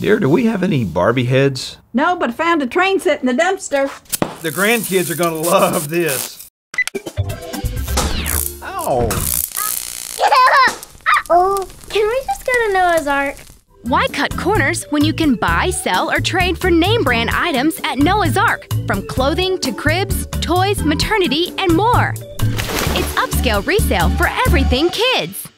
Dear, do we have any Barbie heads? No, but I found a train set in the dumpster. The grandkids are gonna love this. Ow! Uh-oh, can we just go to Noah's Ark? Why cut corners when you can buy, sell, or trade for name brand items at Noah's Ark? From clothing to cribs, toys, maternity, and more. It's upscale resale for everything kids.